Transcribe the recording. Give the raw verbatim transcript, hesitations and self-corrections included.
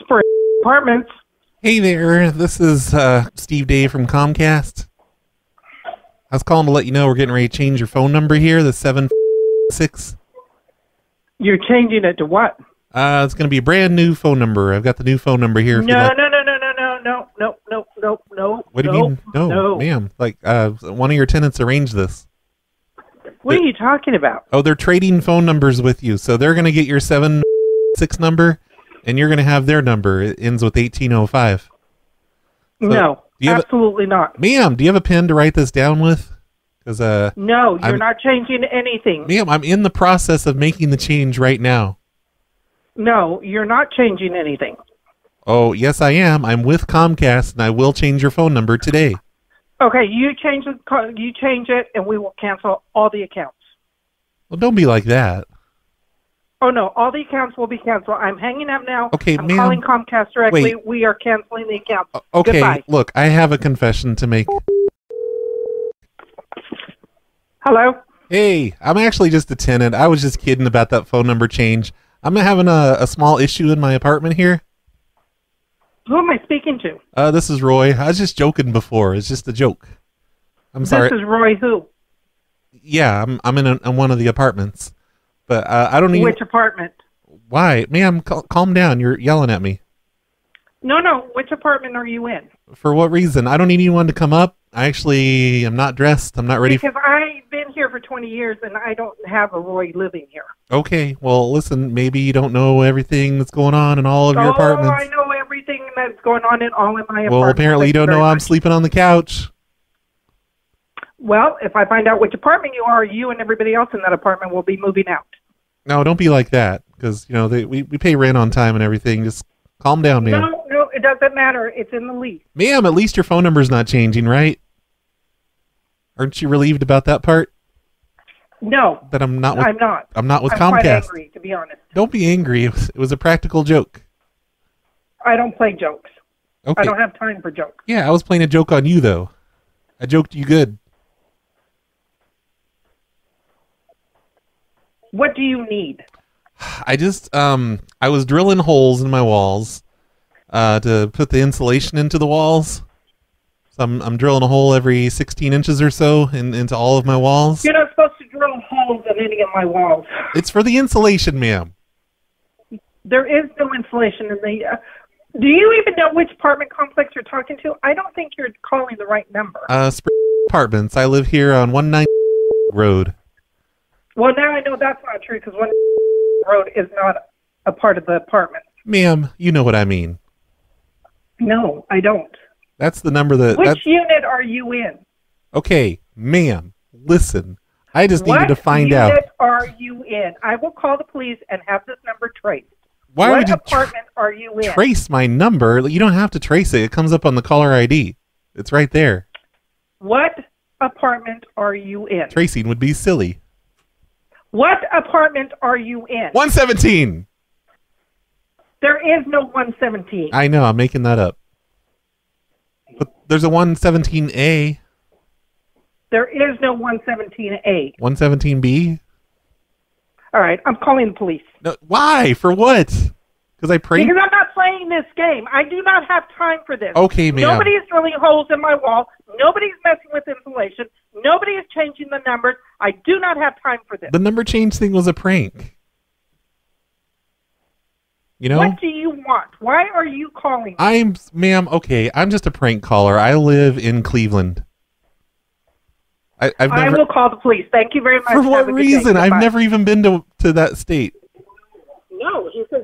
Spring Apartments. Hey there, this is uh, Steve Dave from Comcast. I was calling to let you know we're getting ready to change your phone number here, the seven six. You're changing it to what? Uh, it's going to be a brand new phone number. I've got the new phone number here. No, no, no, no, no, no, no, no, no, no, no. What do you mean? No, no. Ma'am. Like, uh, one of your tenants arranged this. What they're, are you talking about? Oh, they're trading phone numbers with you. So they're going to get your seven six number. And you're going to have their number. It ends with eighteen oh five. So no, absolutely a, not. Ma'am, do you have a pen to write this down with? Because uh, no, you're I'm, not changing anything. Ma'am, I'm in the process of making the change right now. No, you're not changing anything. Oh, yes, I am. I'm with Comcast, and I will change your phone number today. Okay, you change, the, you change it, and we will cancel all the accounts. Well, don't be like that. Oh, no, all the accounts will be canceled. I'm hanging up now. Okay, I'm calling Comcast directly. Wait. We are canceling the accounts. Uh, okay, goodbye. Look, I have a confession to make. Hello? Hey, I'm actually just a tenant. I was just kidding about that phone number change. I'm having a, a small issue in my apartment here. Who am I speaking to? Uh, this is Roy. I was just joking before. It's just a joke. I'm sorry. This is Roy who? Yeah, I'm, I'm in, a, in one of the apartments. But uh, I don't need... Which apartment? Why? Ma'am, cal calm down. You're yelling at me. No, no. Which apartment are you in? For what reason? I don't need anyone to come up. I actually am not dressed. I'm not ready. Because I've been here for twenty years, and I don't have a Roy living here. Okay. Well, listen, maybe you don't know everything that's going on in all of oh, your apartments. Oh, I know everything that's going on in all of my apartments. Well, apparently you don't know I'm sleeping on the couch. Well, if I find out which apartment you are, you and everybody else in that apartment will be moving out. No, don't be like that, because, you know, they, we, we pay rent on time and everything. Just calm down, ma'am. No, no, it doesn't matter. It's in the lease. Ma'am, at least your phone number's not changing, right? Aren't you relieved about that part? No. That I'm not with, I'm not. I'm not with I'm Comcast. I'm quite angry, to be honest. Don't be angry. It was, it was a practical joke. I don't play jokes. Okay. I don't have time for jokes. Yeah, I was playing a joke on you, though. I joked you good. What do you need? I just, um, I was drilling holes in my walls, uh, to put the insulation into the walls. So I'm, I'm drilling a hole every sixteen inches or so in, into all of my walls. You're not supposed to drill holes in any of my walls. It's for the insulation, ma'am. There is no insulation in the, uh, do you even know which apartment complex you're talking to? I don't think you're calling the right number. Uh, Spring Apartments. I live here on one ninety road. Well, now I know that's not true, because one road is not a part of the apartment. Ma'am, you know what I mean. No, I don't. That's the number that... Which that's... unit are you in? Okay, ma'am, listen. I just what needed to find out. What unit are you in? I will call the police and have this number traced. Why what would you apartment are you in? Trace my number? You don't have to trace it. It comes up on the caller I D. It's right there. What apartment are you in? Tracing would be silly. What apartment are you in? one seventeen. There is no one seventeen. I know. I'm making that up. But there's a one seventeen A. There is no one seventeen A. one seventeen B? All right. I'm calling the police. No, why? For what? Because I pray. Because I'm not playing this game. I do not have time for this. Okay, ma'am. Nobody is drilling holes in my wall. Nobody's messing with insulation. Nobody is changing the numbers. I do not have time for this. The number change thing was a prank. You know? What do you want? Why are you calling me? I'm, ma'am, okay, I'm just a prank caller. I live in Cleveland. I, I've never, I will call the police. Thank you very much. For what reason? I've never even been to, to that state. No, he says